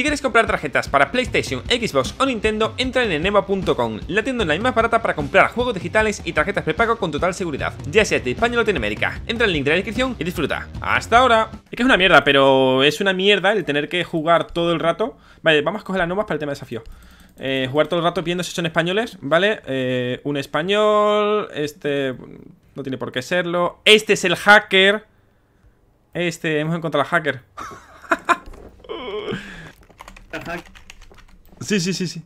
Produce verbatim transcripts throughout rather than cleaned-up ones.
Si queréis comprar tarjetas para PlayStation, Xbox o Nintendo, entra en eneba punto com, la tienda online más barata para comprar juegos digitales y tarjetas prepago con total seguridad, ya sea de España o Latinoamérica. Entra en el link de la descripción y disfruta. ¡Hasta ahora! Es que es una mierda, pero es una mierda el tener que jugar todo el rato. Vale, vamos a coger las normas para el tema de desafío. Eh, jugar todo el rato viendo si son españoles, ¿vale? Eh, un español, este no tiene por qué serlo. Este es el hacker. Este, hemos encontrado al hacker. Sí, sí, sí, sí.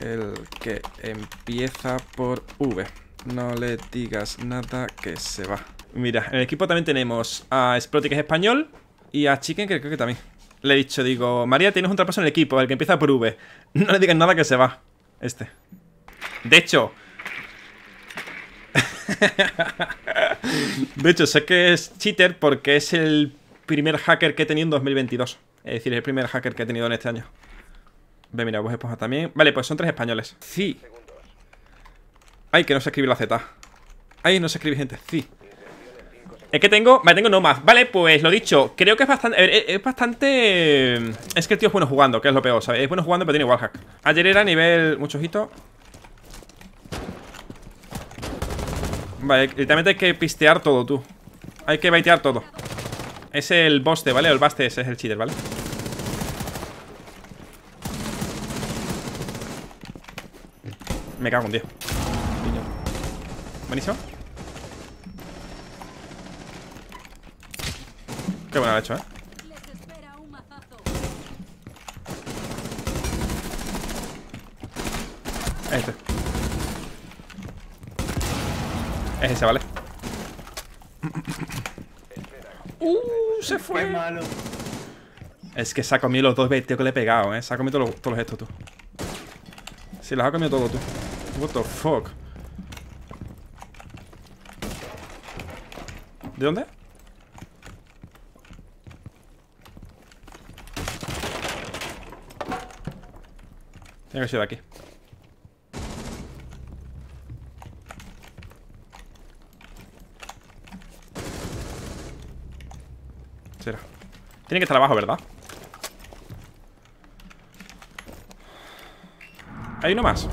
El que empieza por V. No le digas nada que se va. Mira, en el equipo también tenemos a Explotic, que es español, y a Chicken, que creo que también. Le he dicho, digo, María, tienes un trapazo en el equipo, el que empieza por V. No le digas nada que se va. Este. De hecho... De hecho, sé que es cheater porque es el primer hacker que he tenido en dos mil veintidós. Es decir, el primer hacker que he tenido en este año. Ve, mira, vos esponja también. Vale, pues son tres españoles. Sí. Ay, que no se escribe la Z. Ay, no se escribe, gente. Sí. Es que tengo... Vale, tengo Nomad. Vale, pues lo dicho. Creo que es bastante... A ver, es, es bastante... Es que el tío es bueno jugando, que es lo peor, ¿sabes? Es bueno jugando, pero tiene wallhack. Ayer era nivel... Mucho ojito. Vale, literalmente hay que pistear todo, tú. Hay que baitear todo. Es el boste, ¿vale? O el baste, ese es el cheater, ¿vale? Me cago en Dios. Buenísimo. Qué bueno lo ha hecho, ¿eh? Este. Es ese, ¿vale? ¡Uh! ¡Se fue! Malo. Es que se ha comido los dos vestidos que le he pegado, ¿eh? Se ha comido todos los, todos estos, tú. Sí, los ha comido todos, tú. What the fuck. ¿De dónde? Tiene que ser de aquí. Será. Tiene que estar abajo, ¿verdad? Hay uno más.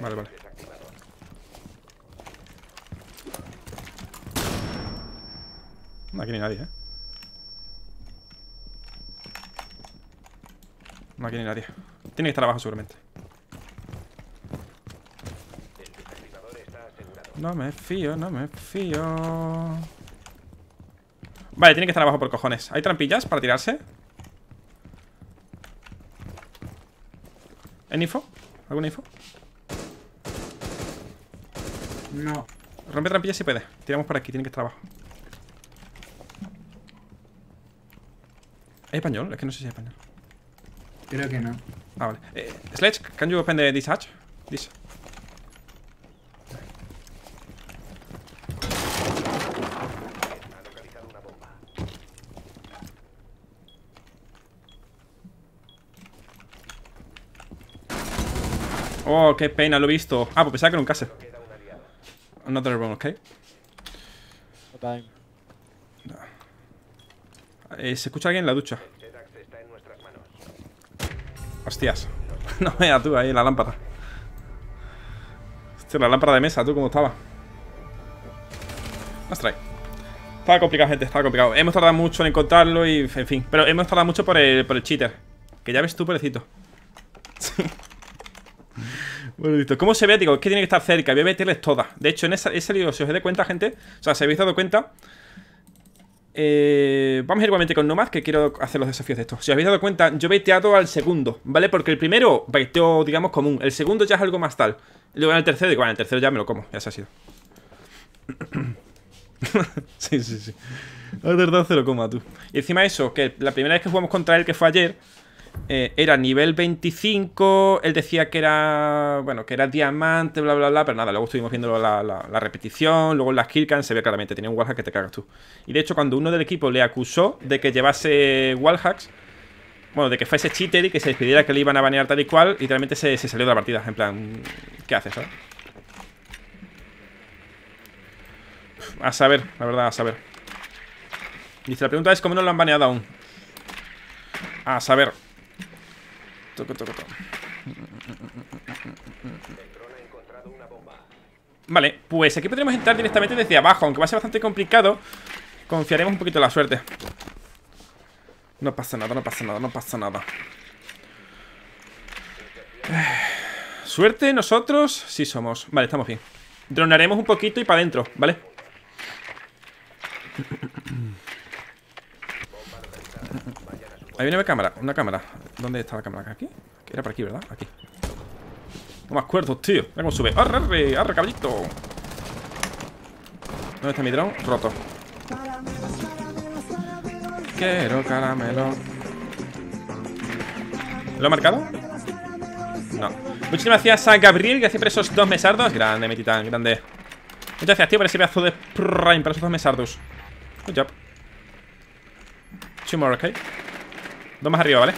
Vale, vale. No, aquí ni nadie, ¿eh? No, aquí ni nadie. Tiene que estar abajo seguramente. No me fío, no me fío. Vale, tiene que estar abajo por cojones. ¿Hay trampillas para tirarse? ¿En info? ¿Alguna info? No. Rompe trampillas si puede. Tiramos por aquí, tiene que estar abajo. ¿Es español? Es que no sé si es español. Creo que no. Ah, vale. Eh, Sledge, can you open the dispatch? This. Oh, qué pena, lo he visto. Ah, pues pensaba que era un caser. Another one, ok. No. Eh, ¿se escucha alguien en la ducha? Hostias. No veas tú ahí en la lámpara. Hostia, la lámpara de mesa, tú, ¿cómo estaba? Ostras. Estaba complicado, gente, estaba complicado. Hemos tardado mucho en encontrarlo y, en fin. Pero hemos tardado mucho por el, por el cheater. Que ya ves tú, pobrecito. Sí. Bueno, listo. ¿Cómo se ve? Digo, es que tiene que estar cerca. Voy a meterles todas. De hecho, en esa, ese lío, si os he dado cuenta, gente. O sea, si habéis dado cuenta. Eh, vamos a ir igualmente con Nomad, que quiero hacer los desafíos de esto. Si os habéis dado cuenta, yo he baiteado al segundo, ¿vale? Porque el primero baiteo, digamos, común. El segundo ya es algo más tal. Luego en el tercero, igual, en el tercero ya me lo como. Ya se ha sido. Sí, sí, sí. La verdad se lo coma, tú. Y encima eso, que la primera vez que jugamos contra él, que fue ayer. Eh, era nivel veinticinco. Él decía que era... Bueno, que era diamante, bla, bla, bla. Pero nada, luego estuvimos viendo la, la, la repetición. Luego en las killcam se ve claramente. Tenía un wallhack que te cagas tú. Y de hecho, cuando uno del equipo le acusó de que llevase wallhacks, bueno, de que fuese cheater y que se despidiera, que le iban a banear tal y cual, literalmente se, se salió de la partida. En plan, ¿qué haces, sabes? A saber, la verdad, a saber. Dice, la pregunta es cómo no lo han baneado aún. A saber. Toco, toco, toco. Vale, pues aquí podremos entrar directamente desde abajo, aunque va a ser bastante complicado. Confiaremos un poquito en la suerte. No pasa nada, no pasa nada, no pasa nada. Suerte, nosotros sí somos. Vale, estamos bien. Dronaremos un poquito y para adentro, ¿vale? Ahí viene una cámara, una cámara. ¿Dónde está la cámara? ¿Aquí? Era por aquí, ¿verdad? Aquí. No me acuerdo, tío. Mira cómo sube. ¡Arre, arre! ¡Arre, caballito! ¿Dónde está mi dron? Roto. Quiero caramelo. ¿Lo he marcado? No. Muchísimas gracias a Gabriel. Gracias por esos dos mesardos. Grande, mi titán, grande. Muchas gracias, tío, por ese pedazo de prime. Para esos dos mesardos. Good job. Two more, ok. Dos más arriba, ¿vale?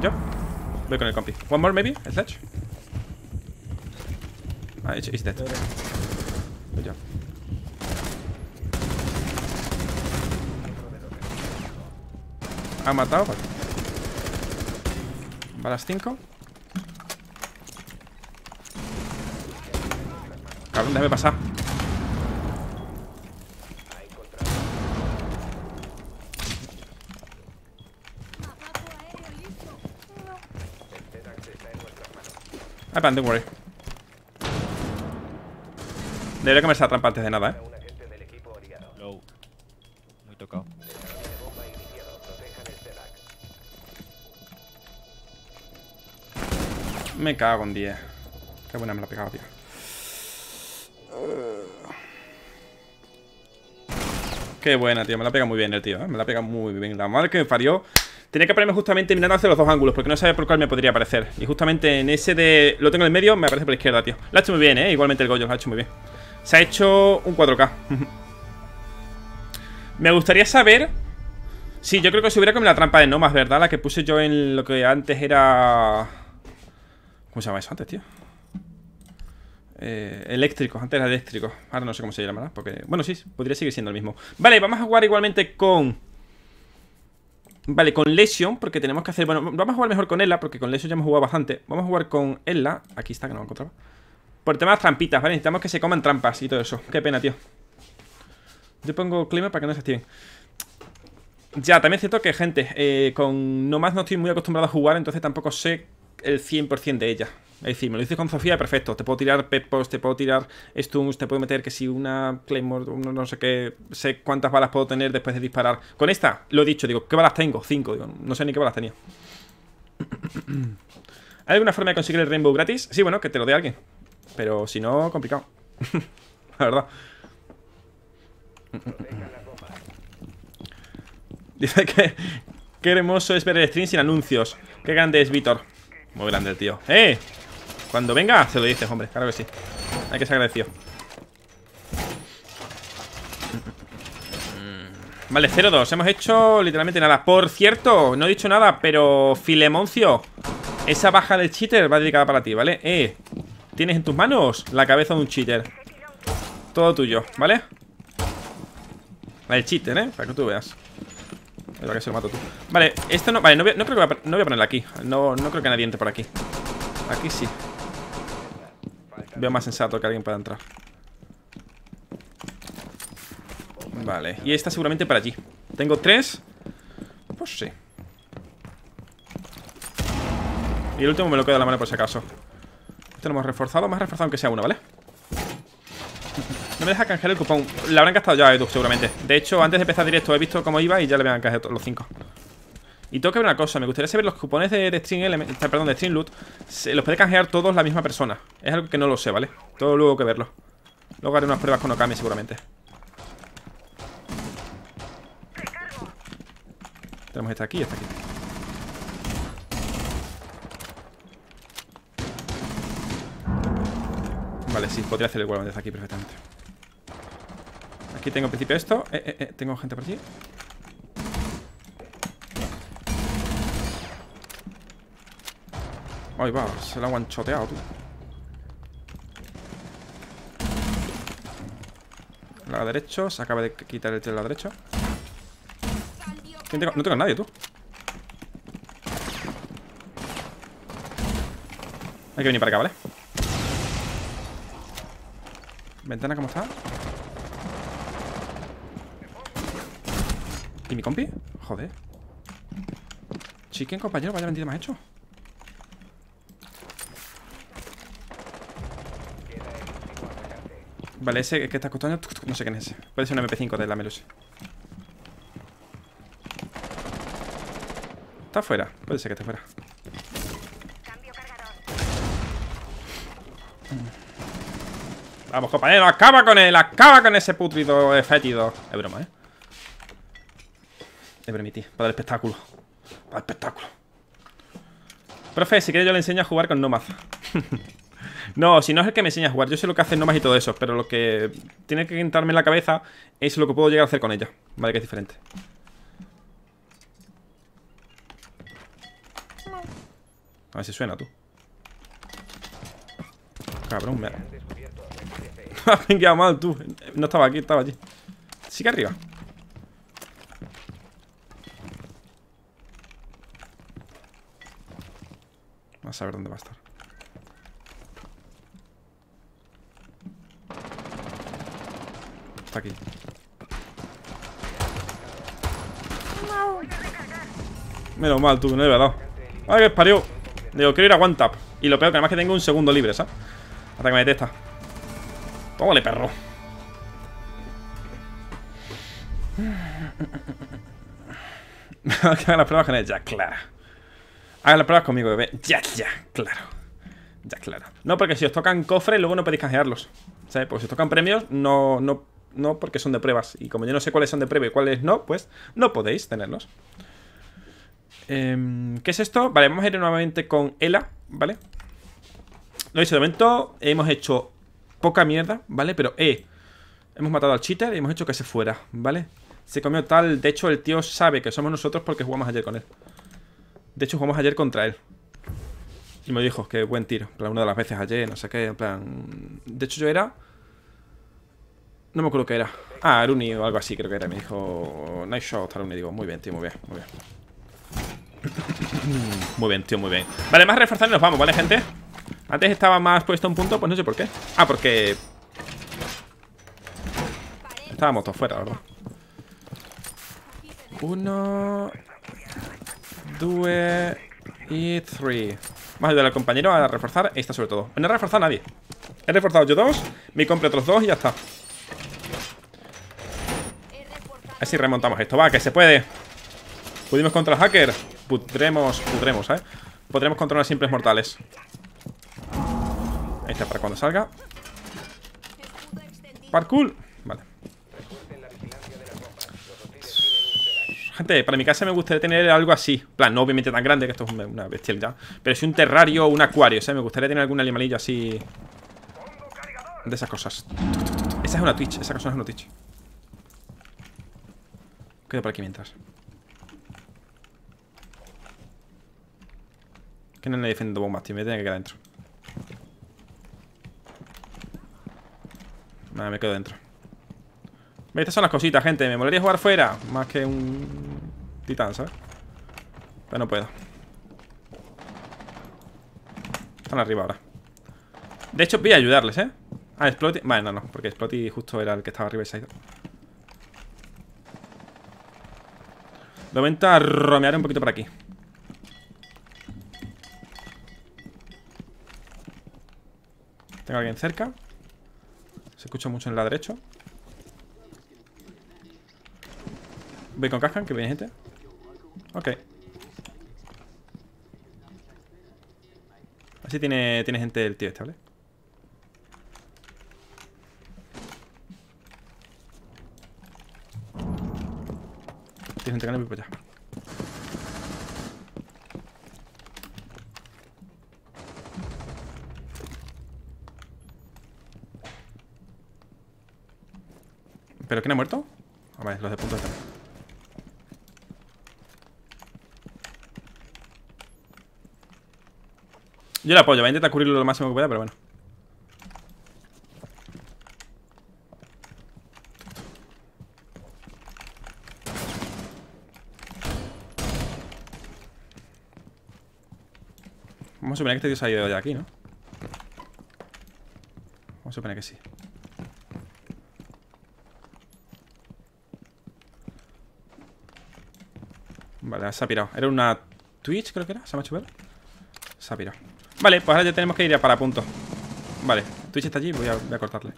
Yo voy con el compi. One more, maybe? Sledge. Ah, it's dead. Voy yo. Ha matado. Vale. Balas cinco. Cabrón, déjame pasar. Ah, pan, don't worry. Debería comerse la trampa antes de nada, eh. Low. Muy tocado. Me cago en diez. Qué buena me la ha pegado, tío. Qué buena, tío. Me la pega muy bien el tío, ¿eh? Me la pega muy bien. La madre que me parió. Tenía que ponerme justamente mirando hacia los dos ángulos, porque no sabía por cuál me podría aparecer. Y justamente en ese de... Lo tengo en el medio, me aparece por la izquierda, tío. Lo ha hecho muy bien, ¿eh? Igualmente el Goyo lo ha hecho muy bien. Se ha hecho un cuatro K. Me gustaría saber... Sí, yo creo que se hubiera comido la trampa de Nomad, ¿verdad? La que puse yo en lo que antes era... ¿Cómo se llama eso antes, tío? Eh, eléctrico, antes era eléctrico. Ahora no sé cómo se llamará, porque... Bueno, sí, podría seguir siendo el mismo. Vale, vamos a jugar igualmente con... Vale, con Lesion, porque tenemos que hacer... Bueno, vamos a jugar mejor con Ela, porque con Lesion ya hemos jugado bastante. Vamos a jugar con Ela. Aquí está, que no lo encontraba. Por el tema de las trampitas, ¿vale? Necesitamos que se coman trampas y todo eso. Qué pena, tío. Yo pongo Claymore para que no se activen. Ya, también es cierto que, gente, eh, con Nomad no estoy muy acostumbrado a jugar, entonces tampoco sé el cien por ciento de ella. Es decir, me lo dices con Sofía, perfecto. Te puedo tirar pepos, te puedo tirar stuns, te puedo meter que si una Claymore, uno no sé qué, sé cuántas balas puedo tener después de disparar. Con esta, lo he dicho, digo, ¿qué balas tengo? Cinco, digo, no sé ni qué balas tenía. ¿Hay alguna forma de conseguir el Rainbow gratis? Sí, bueno, que te lo dé alguien. Pero si no, complicado. La verdad. Dice que qué hermoso es ver el stream sin anuncios. Qué grande es Víctor. Muy grande el tío. ¡Eh! Cuando venga, se lo dices, hombre, claro que sí. Hay que ser agradecido. Vale, cero dos, hemos hecho literalmente nada. Por cierto, no he dicho nada, pero Filemoncio, esa baja del cheater va dedicada para ti, ¿vale? Eh, tienes en tus manos la cabeza de un cheater. Todo tuyo, ¿vale? El cheater, ¿eh? Para que tú veas. Es lo que se lo mato tú. Vale, esto no... Vale, no voy a, no creo que voy a, no voy a ponerla aquí. No, no creo que nadie entre por aquí. Aquí sí. Veo más sensato que alguien pueda entrar. Vale, y esta seguramente para allí. ¿Tengo tres? Pues sí. Y el último me lo quedo a la mano por si acaso. Este lo hemos reforzado. Más reforzado aunque sea uno, ¿vale? No me deja canjear el cupón. La habrán gastado ya, Edu, seguramente. De hecho, antes de empezar directo he visto cómo iba y ya le habían canjeado los cinco. Y tengo que ver una cosa. Me gustaría saber los cupones de, de stream element, perdón, de stream loot. Se los puede canjear todos la misma persona. Es algo que no lo sé, ¿vale? Todo luego que verlo. Luego haré unas pruebas con Okami seguramente. Tenemos esta aquí y esta aquí. Vale, sí, podría hacer el huevo desde aquí perfectamente. Aquí tengo en principio esto. Eh, eh, eh, tengo gente por aquí. Ahí va, se la han guanchoteado, tú. La derecha, se acaba de quitar el tren de la derecha. ¿Quién tengo? No tengo a nadie, tú. Hay que venir para acá, ¿vale? Ventana, ¿cómo está? ¿Y mi compi? Joder. Chicken, compañero, vaya mentira me has hecho. Vale, ese que está costando, no sé quién es ese. Puede ser un eme pe cinco de la Melusi. Está fuera, puede ser que esté fuera. Vamos, compañero, acaba con él, acaba con ese putrido fétido. Es broma, ¿eh? Me permití, para el espectáculo. Para el espectáculo. Profe, si quieres yo le enseño a jugar con Nomad. No, si no es el que me enseña a jugar. Yo sé lo que hacen Nomad y todo eso, pero lo que tiene que entrarme en la cabeza es lo que puedo llegar a hacer con ella. Vale, que es diferente. A ver si suena, tú. Cabrón, me ha... Me ha pingueado mal, tú. No estaba aquí, estaba allí. Sigue arriba. A saber dónde va a estar. Está aquí. No. Menos mal, tú, no le había dado. Ay, que parió. Digo, quiero ir a one tap. Y lo peor que además que tengo un segundo libre, ¿sabes? Hasta que me detesta. Tómale, perro. Que hagan las pruebas con ella, claro. Hagan las pruebas conmigo, bebé. Ya, ya, claro. Ya, claro. No, porque si os tocan cofres, luego no podéis canjearlos. ¿Sabes? Porque si os tocan premios, no, no, no, porque son de pruebas. Y como yo no sé cuáles son de prueba y cuáles no, pues no podéis tenerlos. Eh, ¿Qué es esto? Vale, vamos a ir nuevamente con Ela, ¿vale? Lo he dicho, de momento hemos hecho poca mierda, ¿vale? Pero, eh, hemos matado al cheater y hemos hecho que se fuera, ¿vale? Se comió tal. De hecho, el tío sabe que somos nosotros porque jugamos ayer con él. De hecho, jugamos ayer contra él. Y me dijo, qué buen tiro. En plan, una de las veces ayer, no sé qué, en plan... De hecho, yo era... No me acuerdo qué era. Ah, Aruni o algo así creo que era. Me dijo, nice shot, Aruni. Digo, muy bien, tío, muy bien, muy bien. Muy bien, tío, muy bien. Vale, más reforzar y nos vamos, ¿vale, gente? Antes estaba más puesto un punto, pues no sé por qué. Ah, porque... Estábamos todos fuera, la verdad. Uno... Due y tres. Vamos a ayudar al compañero a reforzar. Esta sobre todo. No he reforzado a nadie. He reforzado yo dos, me compré otros dos y ya está. Así remontamos esto. Va, que se puede. Pudimos contra el hacker. Pudremos, pudremos, ¿eh? Podremos controlar simples mortales. Esta para cuando salga. Parkour. Vale. Gente, para mi casa me gustaría tener algo así. En plan, no obviamente tan grande, que esto es una bestialidad. Pero sí un terrario o un acuario, o sea, me gustaría tener algún animalillo así. De esas cosas. Esa es una Twitch, esa cosa es una Twitch. Quedo por aquí mientras. Que no le defiendo bombas, tío. Me tiene que quedar dentro. Nada, me quedo dentro. Estas son las cositas, gente. Me molaría jugar fuera. Más que un titán, ¿sabes? Pero no puedo. Están arriba ahora. De hecho, voy a ayudarles, ¿eh? Ah, Explotic. Vale, no, no. Porque Explotic justo era el que estaba arriba y se ha ido. De momento romearé un poquito por aquí. Tengo a alguien cerca. Se escucha mucho en la derecha. Voy con Kaskan, que viene gente. Ok. Así tiene, tiene gente el tío este, ¿vale? Tiene gente que no me voy para allá. ¿Pero quién ha muerto? Ah, vale, los de punto están. Yo le apoyo, voy a intentar cubrirlo lo máximo que pueda, pero bueno. Vamos a suponer que este tío se ha ido ya aquí, ¿no? Vamos a suponer que sí. Vale, se ha pirado. Era una Twitch, creo que era. Se me ha hecho ver. Se ha pirado. Vale, pues ahora ya tenemos que ir a para punto. Vale, Twitch está allí. Voy a, voy a cortarle.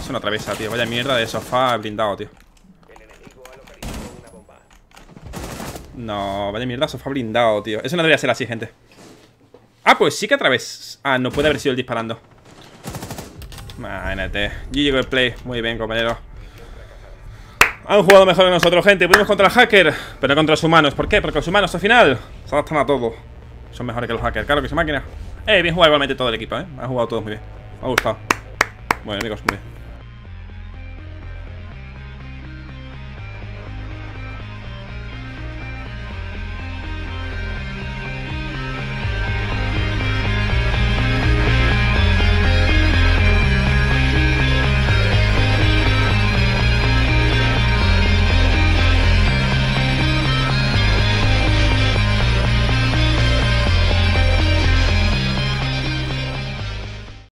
Eso no atraviesa, tío. Vaya mierda de sofá blindado, tío. No, vaya mierda sofá blindado, tío. Eso no debería ser así, gente. Ah, pues sí que a través. Ah, no puede haber sido el disparando. Imagínate. G G Gameplay. Muy bien, compañeros. Han jugado mejor que nosotros, gente. Pudimos contra el hacker, pero no contra los humanos. ¿Por qué? Porque los humanos al final se adaptan a todo. Son mejores que los hackers. Claro que son máquinas. Eh, bien jugado igualmente todo el equipo, eh. Han jugado todos muy bien. Me ha gustado. Bueno, amigos, muy bien.